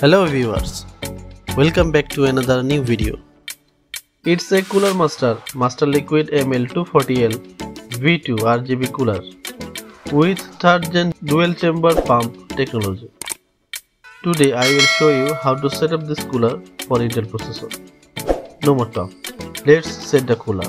Hello viewers, welcome back to another new video. It's a Cooler Master Liquid ML240L V2 RGB cooler with 3rd gen dual chamber pump technology. Today I will show you how to set up this cooler for Intel processor. No more talk, let's set the cooler.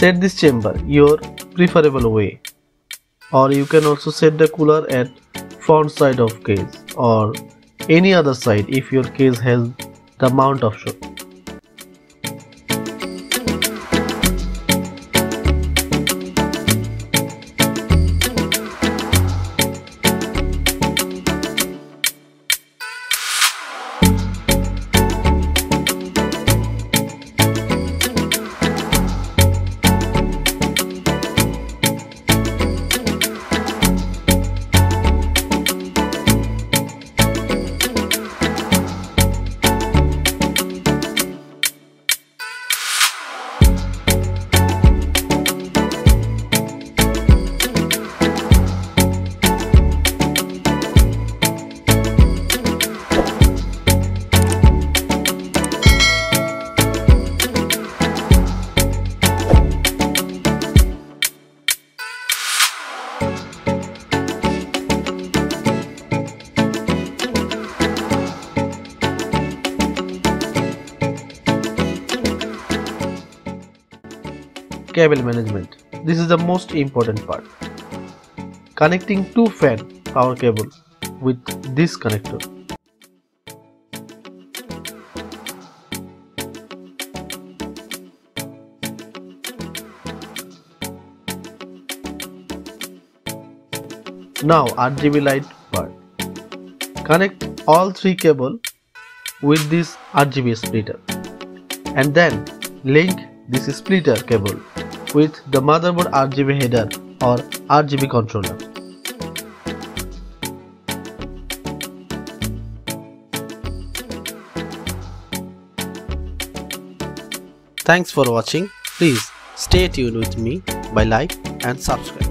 Set this chamber your preferable way, or you can also set the cooler at front side of case or any other side if your case has the mount option. Cable management. This is the most important part. Connecting two fan power cable with this connector. Now RGB light part. Connect all three cable with this RGB splitter and then link this splitter cable with the motherboard RGB header or RGB controller. Thanks for watching. Please stay tuned with me by like and subscribe.